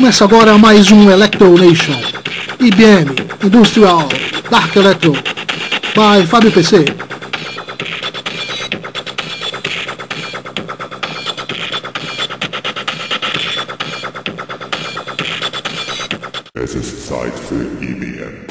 Começa agora mais um Electronation, IBM, Industrial, Dark Electro, by Fabio PC. Es ist Zeit für IBM.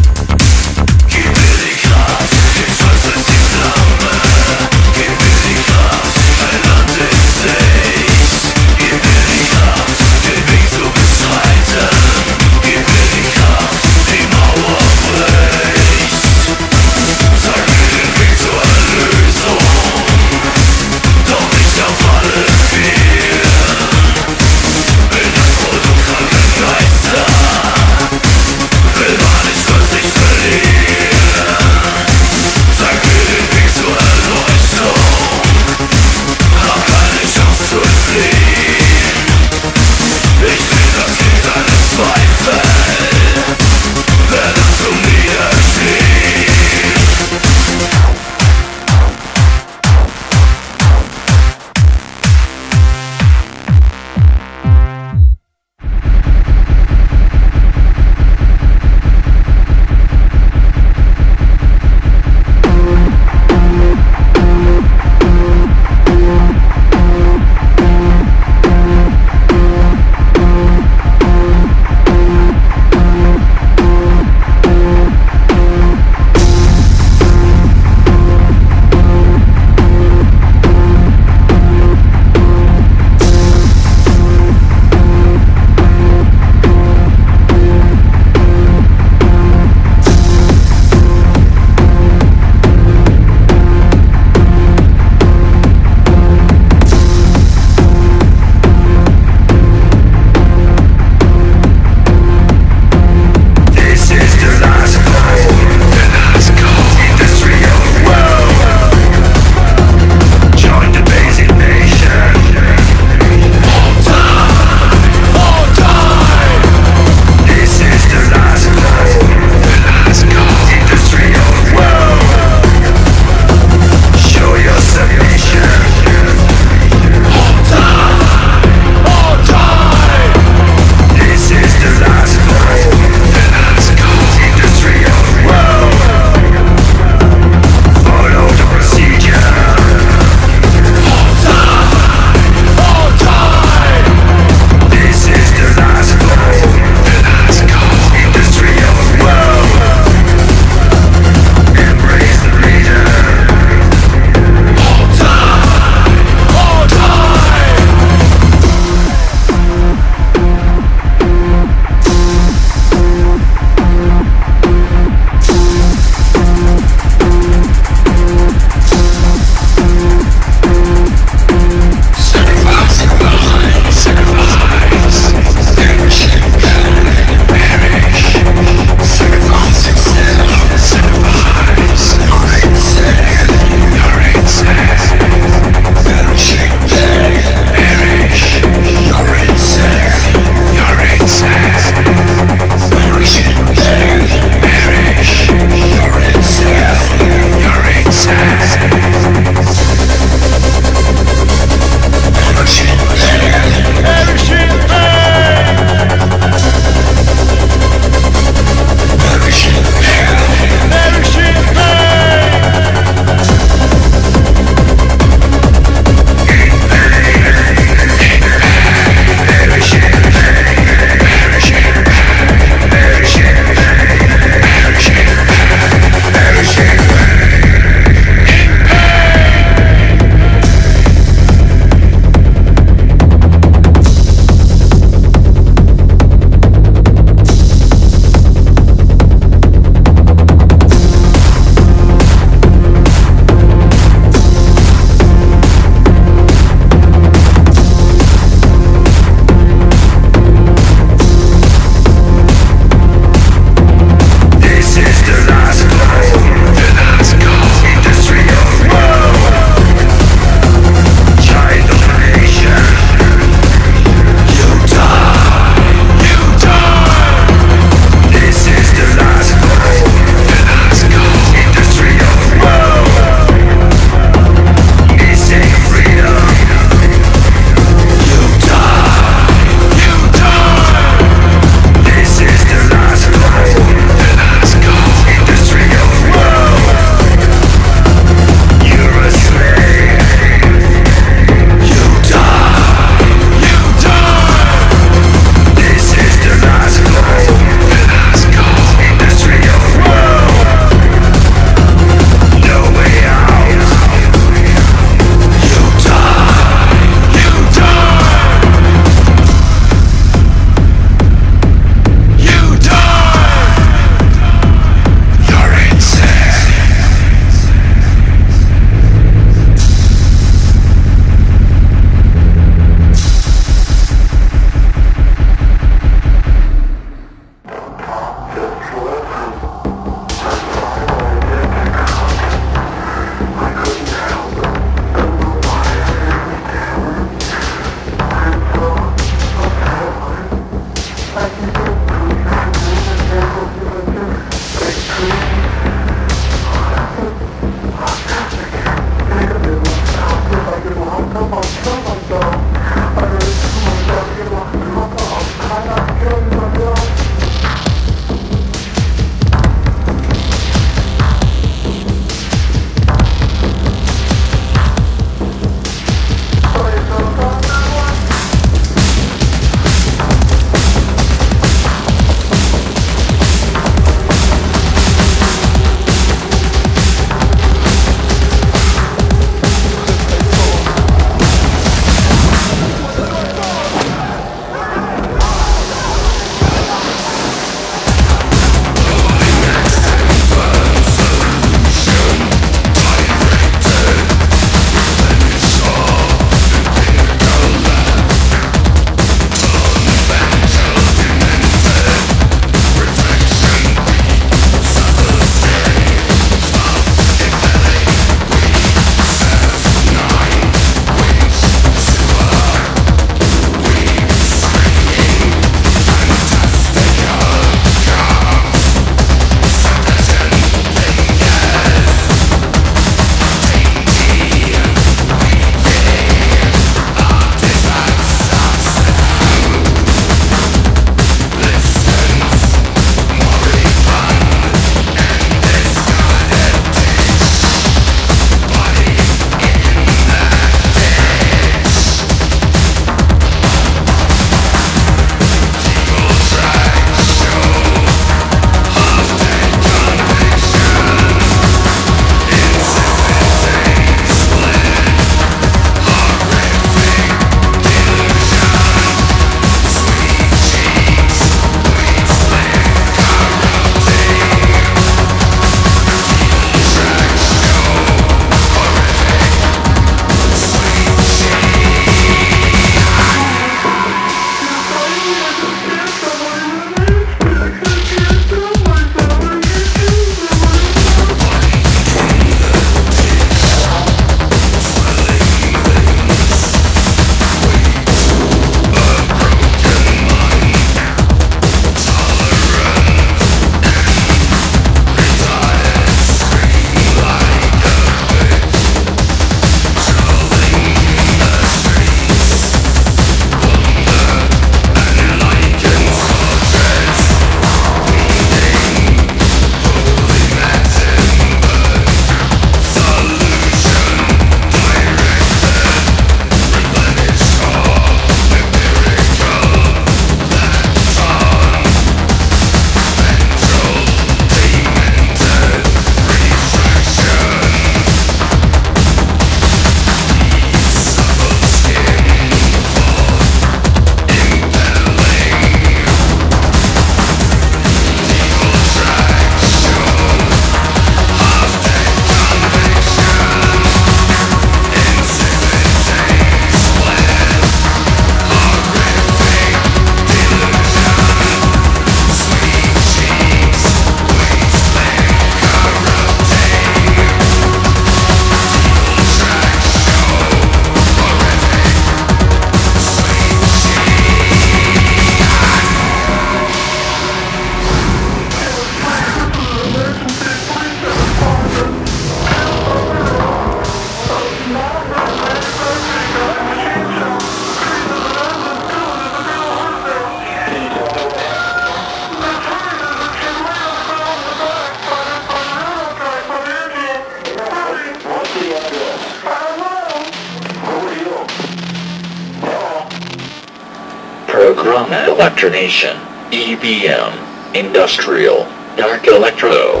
program Electronation, EBM, Industrial, Dark Electro.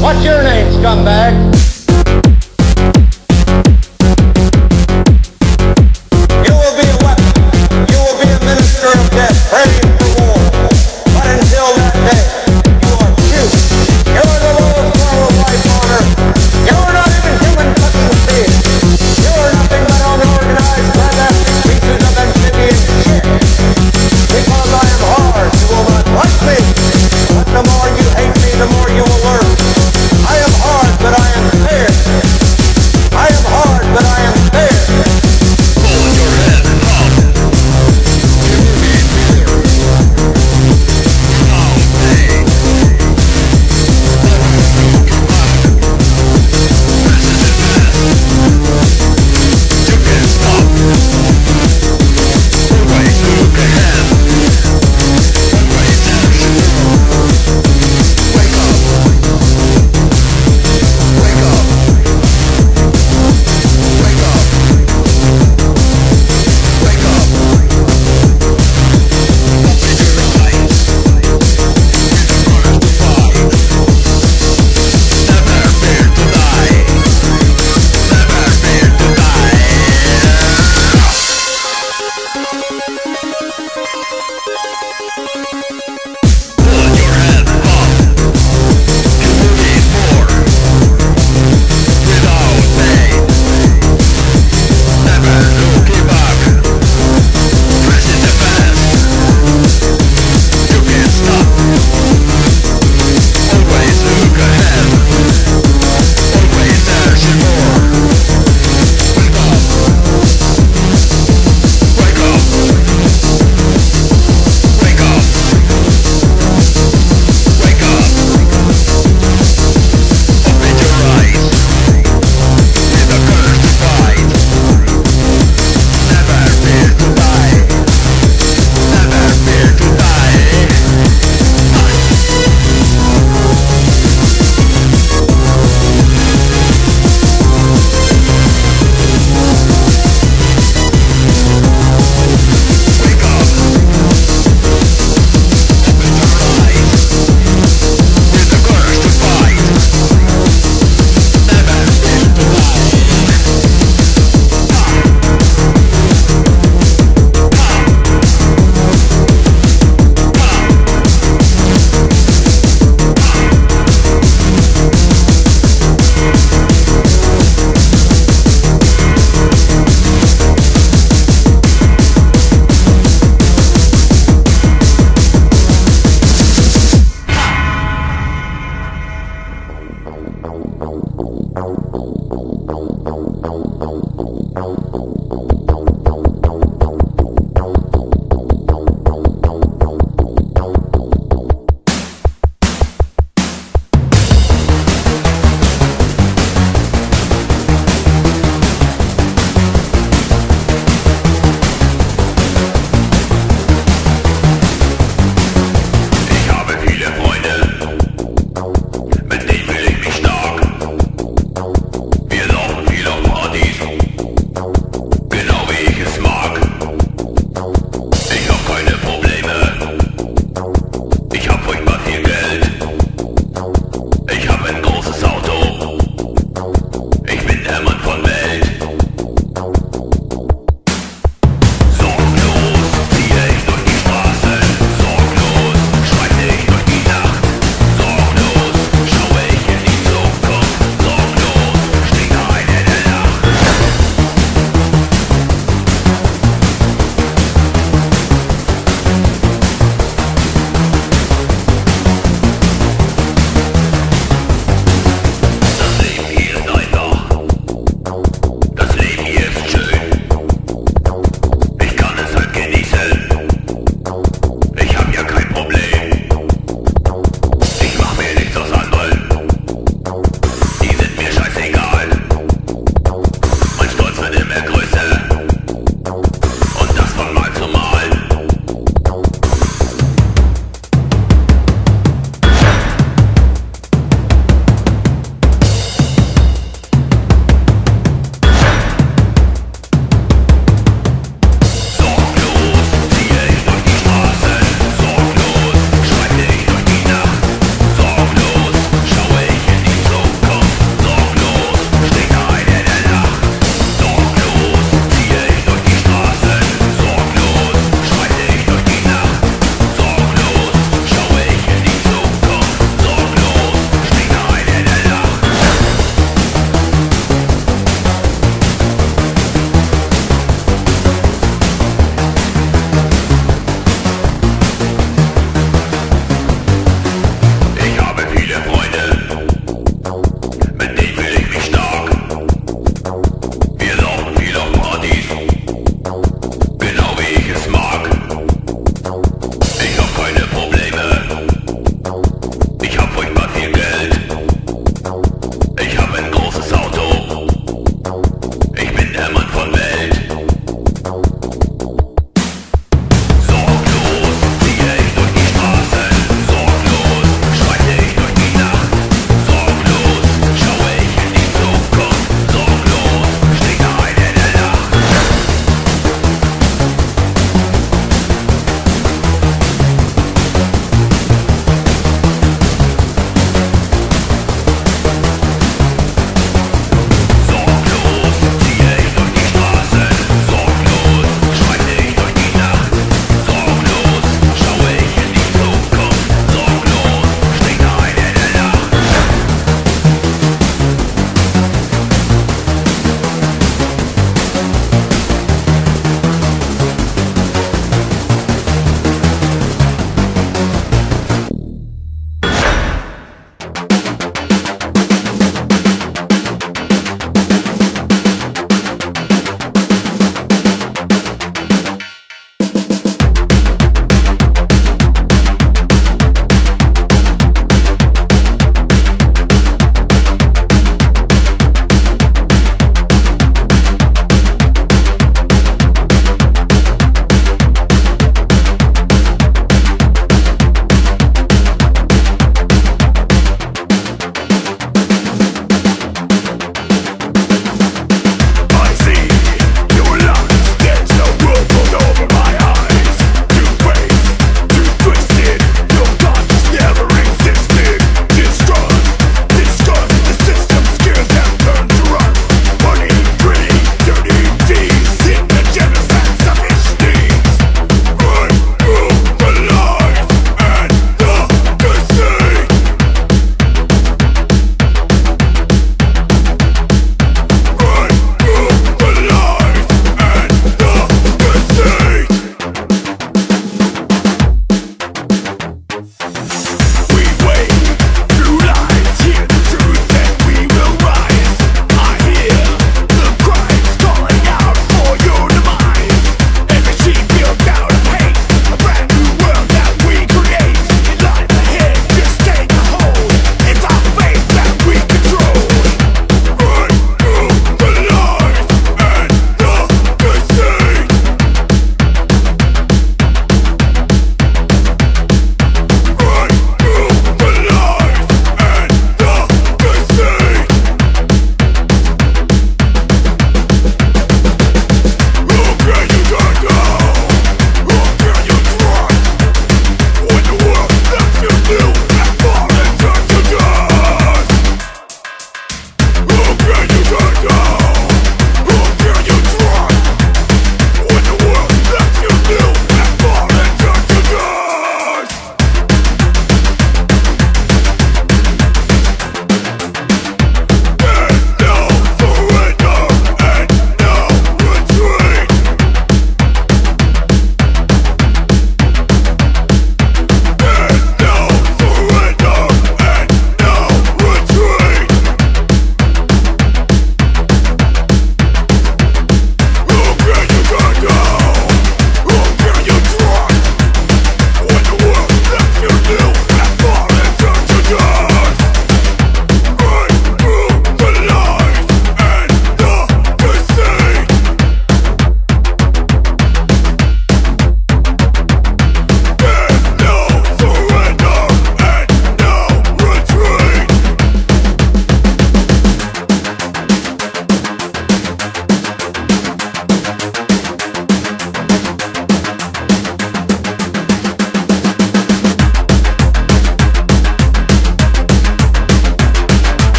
What's your name, scumbag? You're not even human.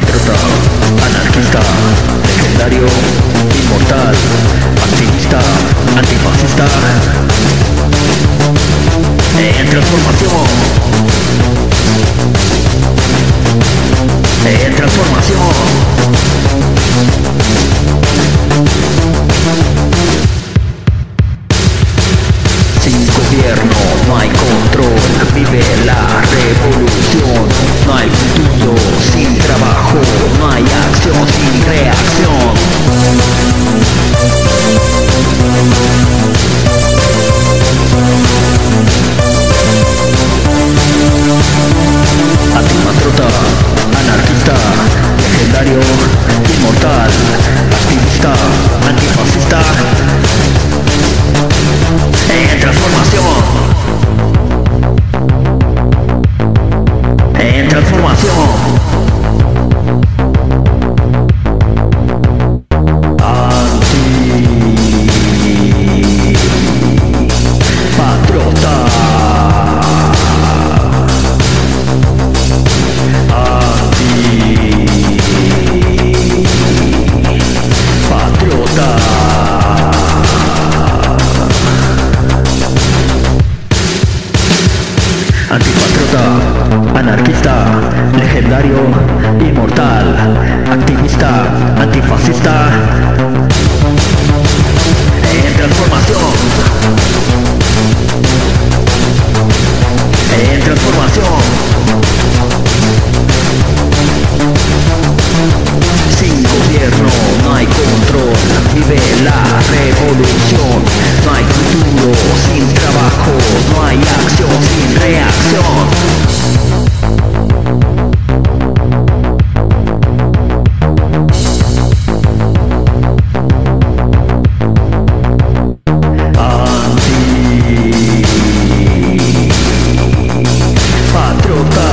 patriota, anarquista, legendario, inmortal, activista, antifascista, en transformación, en transformación. Sin gobierno no hay control, vive la revolución. No hay futuro sin trabajo, no hay acción sin reacción. Antipatriota, anarquista, legendario, inmortal, activista, antifascista. En transformación, en transformación. Antipatriota, antipatriota. Antipatriota, anarquista, legendario, inmortal, activista, antifascista, en transformación, en transformación. Sin gobierno no hay control, vive la revolución. No hay futuro sin trabajo, no hay acción sin reacción. Antipatriota.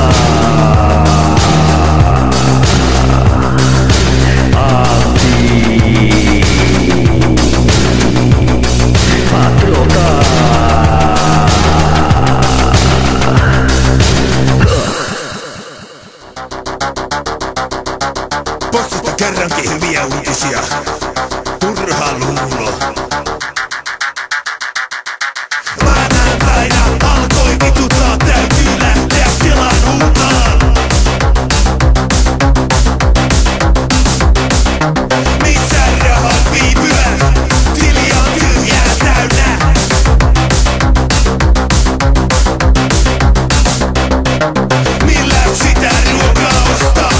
Postata kerrankin hyviä uutisia, turhaa luulo. Maanantaina alkoi vituttaa, täytyy lähteä tilaan huutaan. Missä rahat viipyvät, tili on tyhjää täynnä. Millä sitä ruokaa ostaa?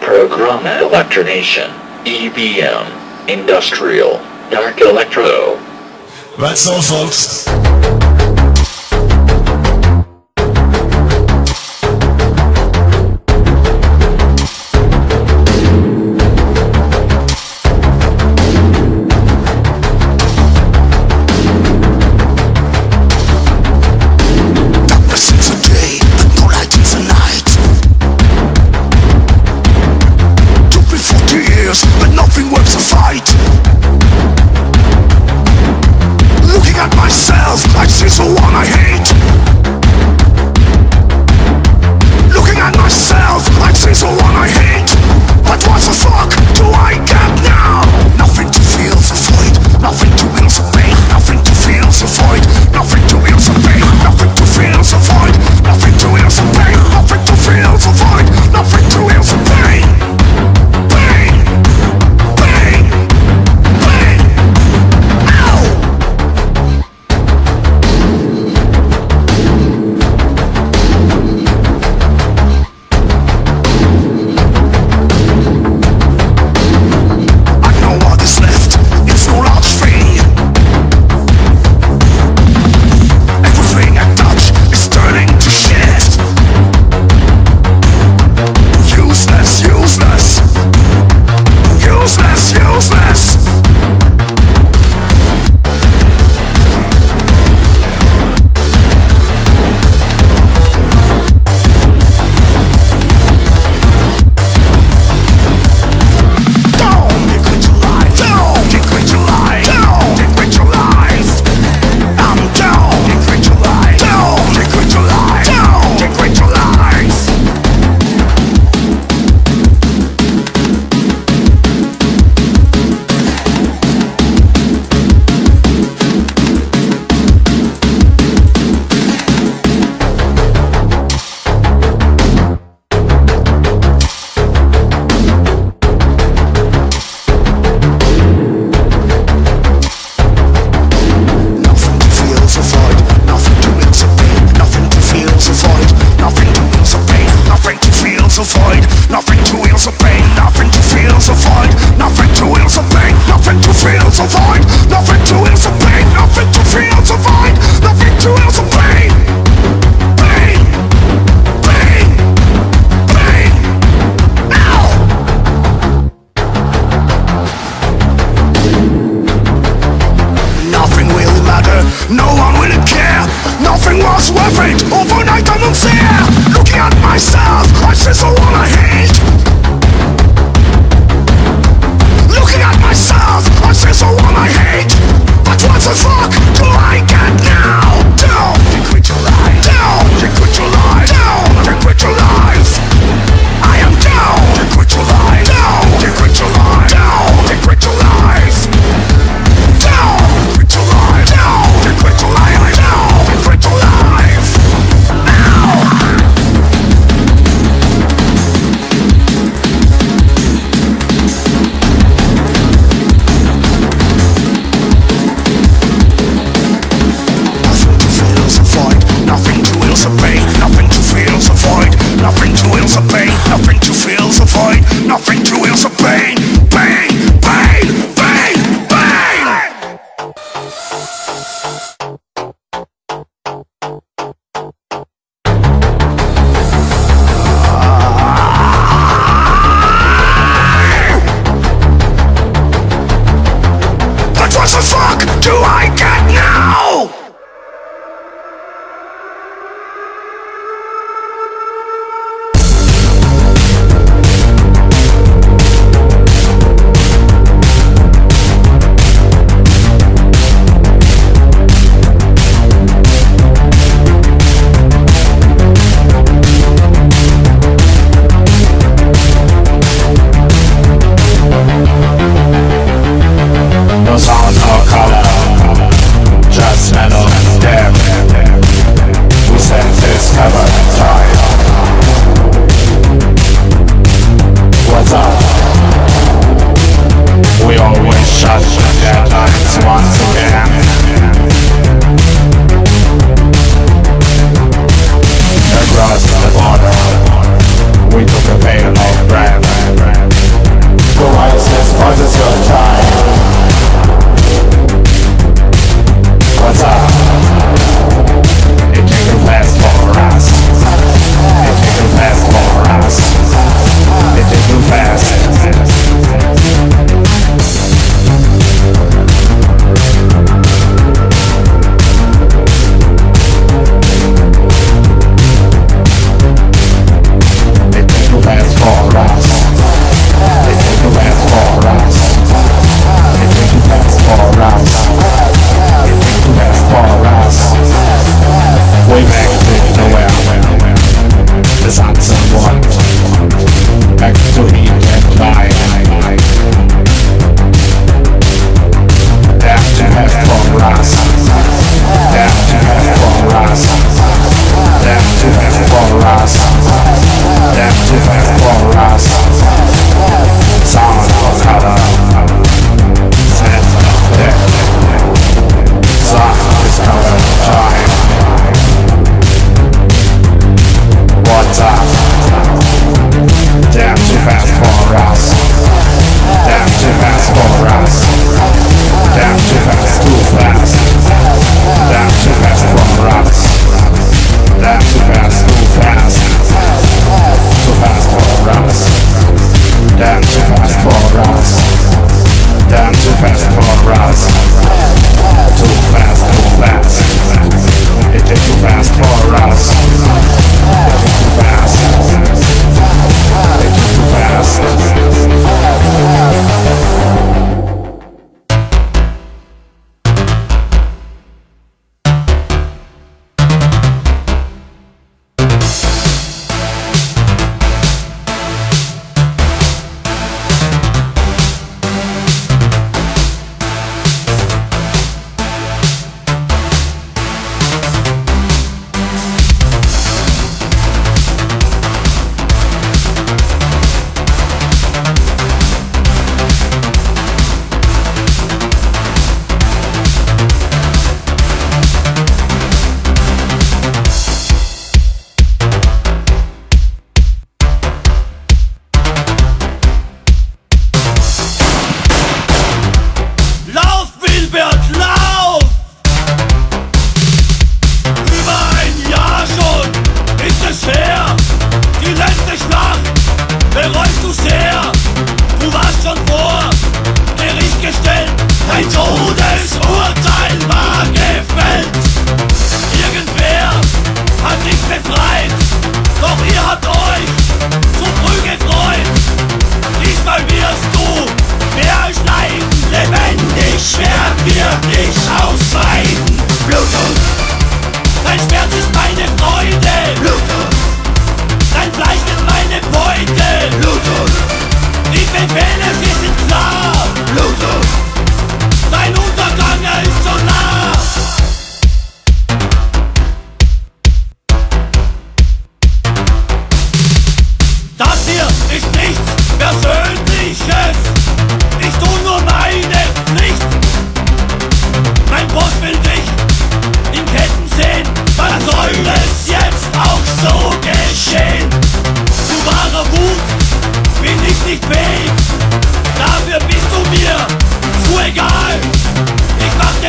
Program Electronation, EBM, Industrial, Dark Electro. That's all, folks. What the fuck do I get now?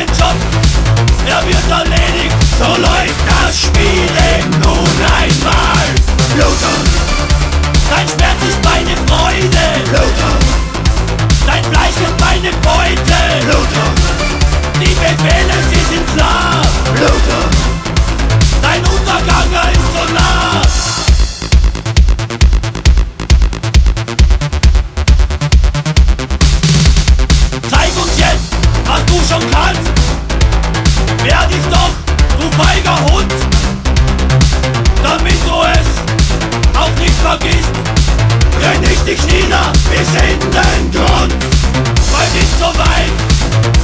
den Job, er wird erledigt. So läuft das Spiel eben nun einmal. Blutern, dein Schmerz ist meine Freude. Blutern, dein Fleisch ist meine Beute. Blutern, die Befehle, sie sind klar. Blutern, dein Untergang ist so nah. Was du schon kannst, wehr dich doch, du feiger Hund, damit du es auch nicht vergisst. Renn ich dich nieder bis in den Grund, weil nicht so weit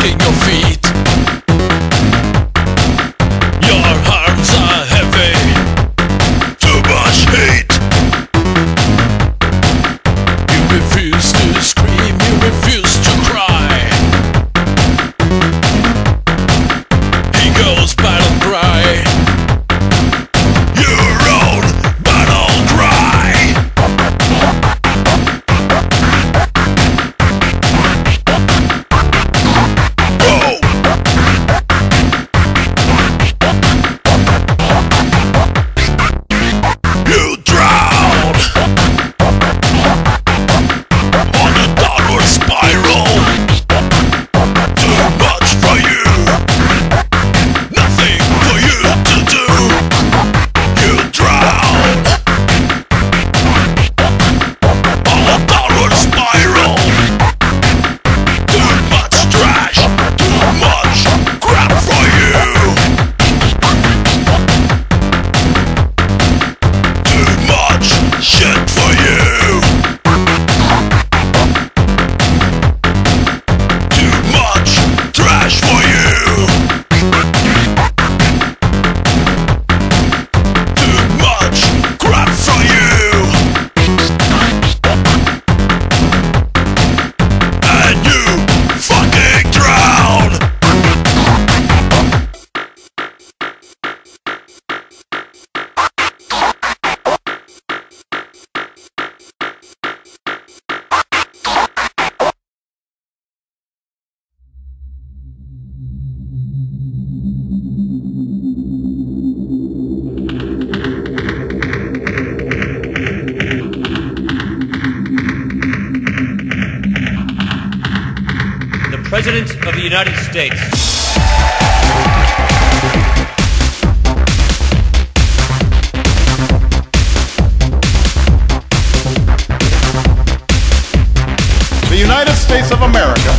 stomping your feet. Your arms are heavy, too much hate. You refuse to scream, you refuse to cry. He goes battle cry. Your own battle cry. President of the United States. The United States of America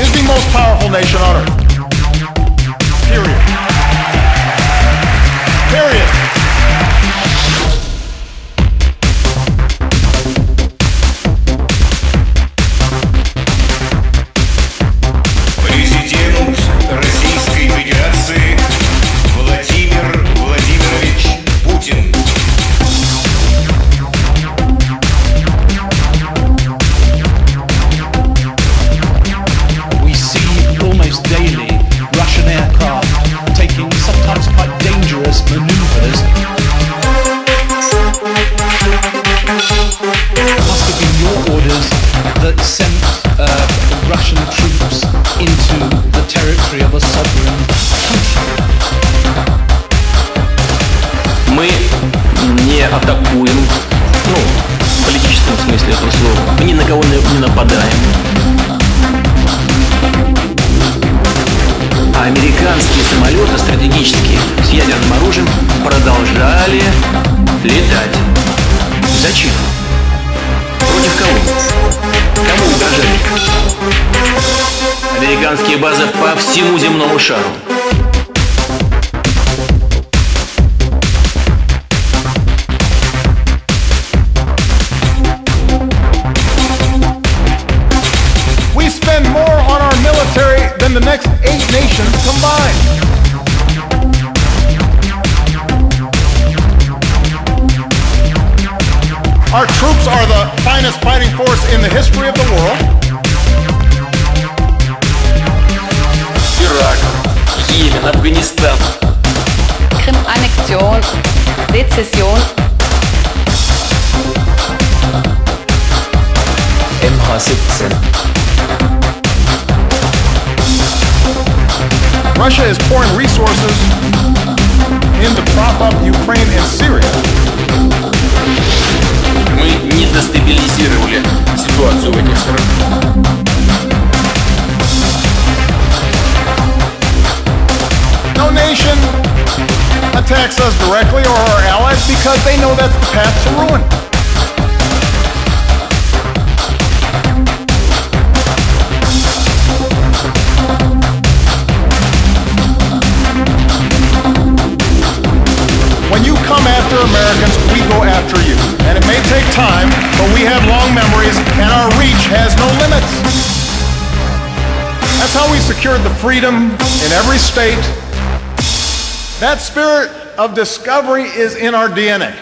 is the most powerful nation on earth. Period. Period. Атакуем, в политическом смысле этого слова, мы ни на кого не нападаем. А американские самолеты стратегические с ядерным оружием продолжали летать. Зачем? Против кого? Кому угрожали? Американские базы по всему земному шару. The next 8 nations combined. Our troops are the finest fighting force in the history of the world. Iraq, Yemen, Afghanistan. Krim-Anexion, Sezession. MH17. Russia is pouring resources in to prop up Ukraine and Syria. Мы не дестабилизировали ситуацию в этих странах. No nation attacks us directly or our allies because they know that's the path to ruin. After Americans, we go after you. And it may take time, but we have long memories, and our reach has no limits. That's how we secured the freedom in every state. That spirit of discovery is in our DNA.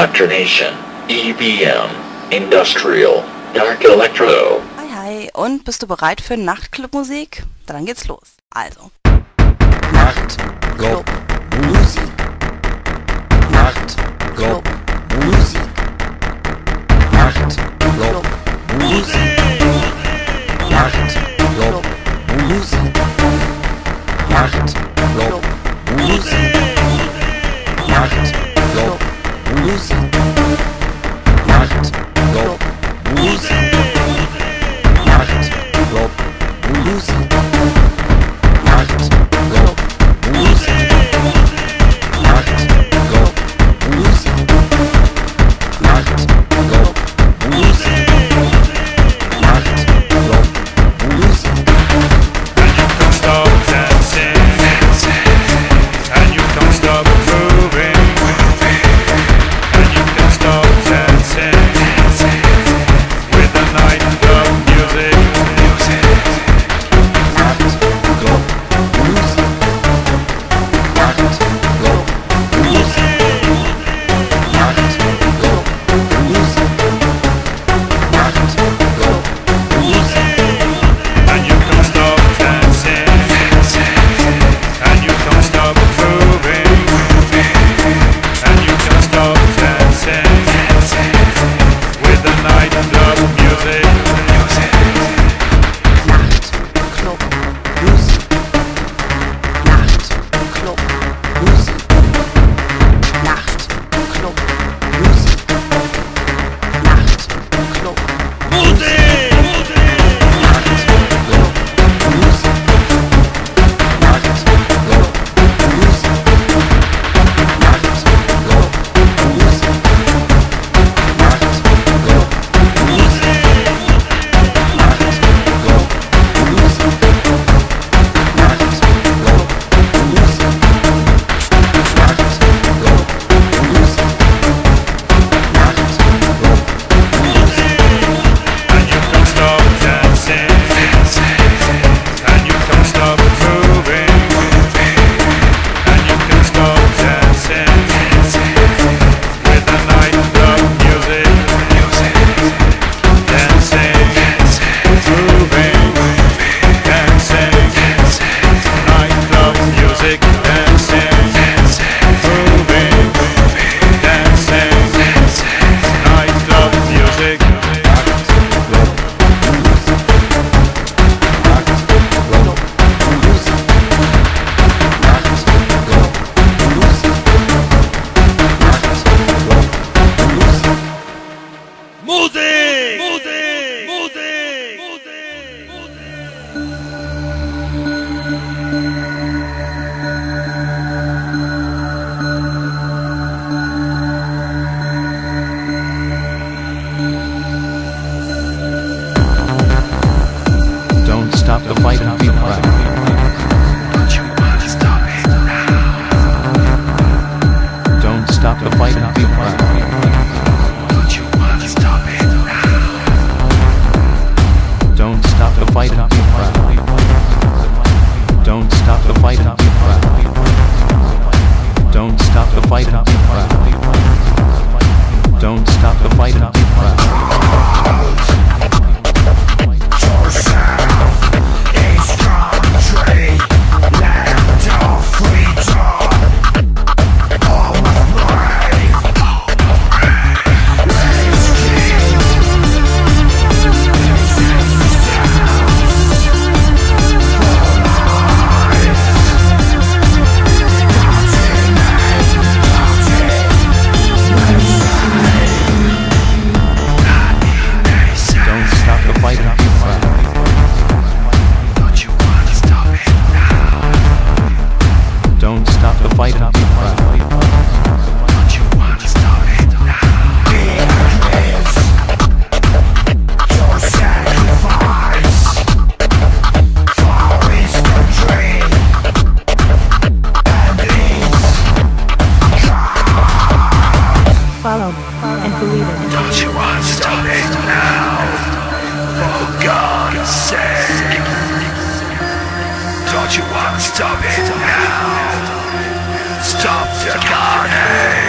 Electronation, EBM, Industrial, Dark Electro. Hi, hi, und bist du bereit für Nachtclubmusik? Dann geht's los. Also. Nachtclubmusik. Nachtclubmusik. Nachtclubmusik. Nachtclubmusik. Nachtclubmusik. Stop the carnage!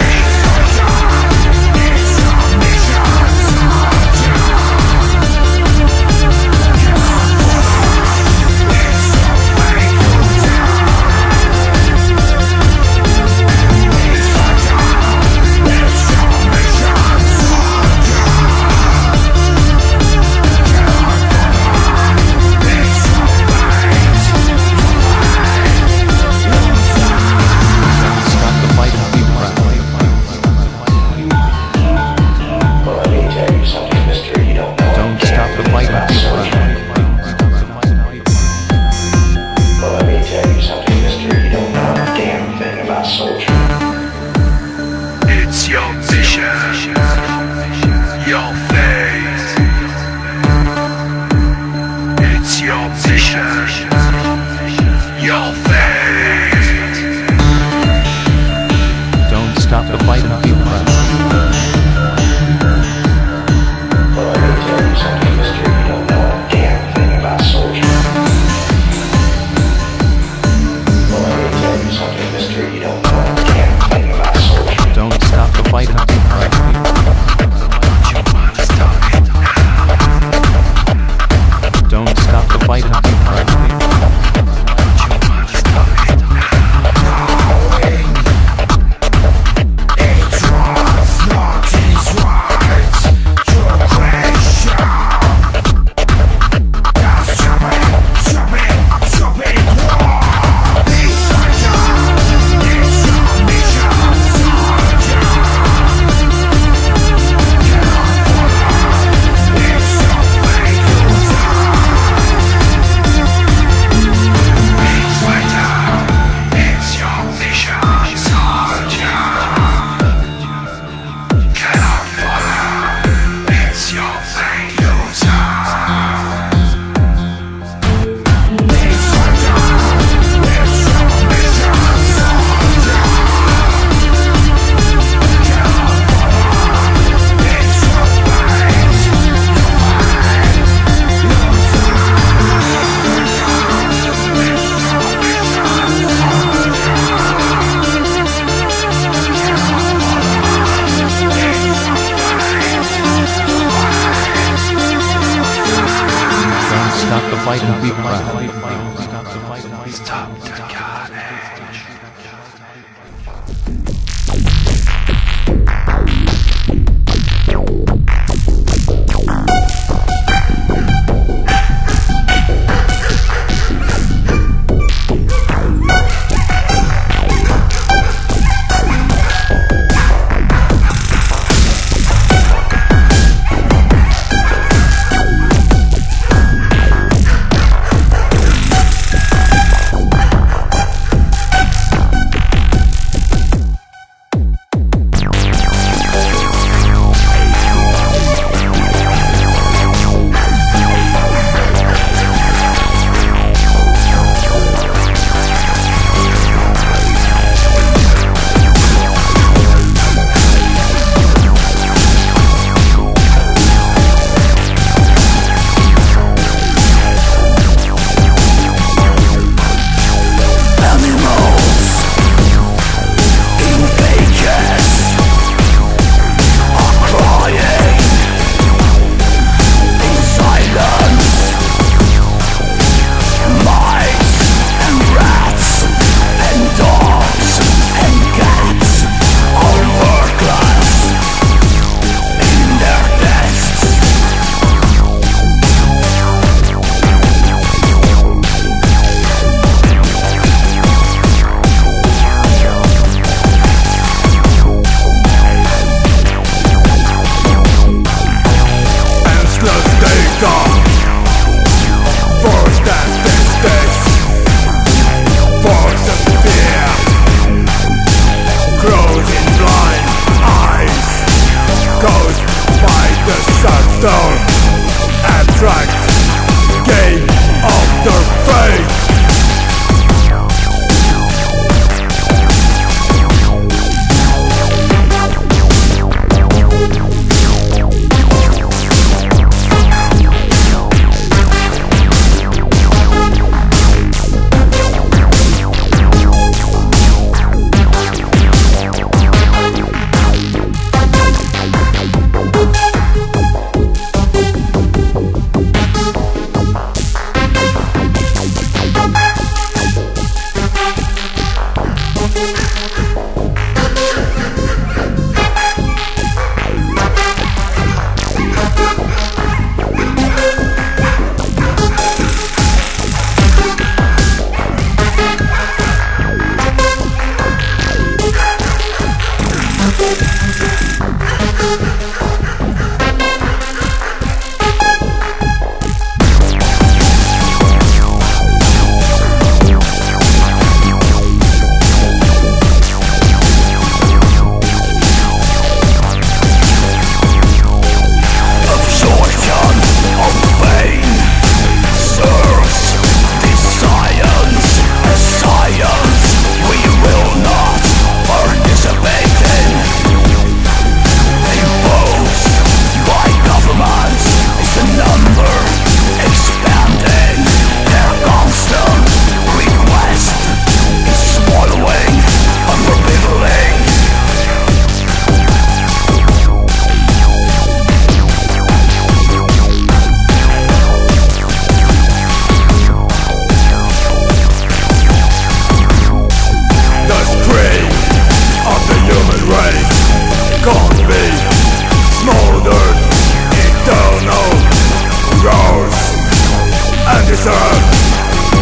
deserve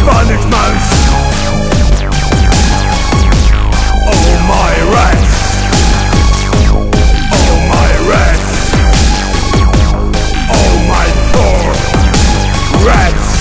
punishments. Oh my rats, oh my rats, oh my poor rats.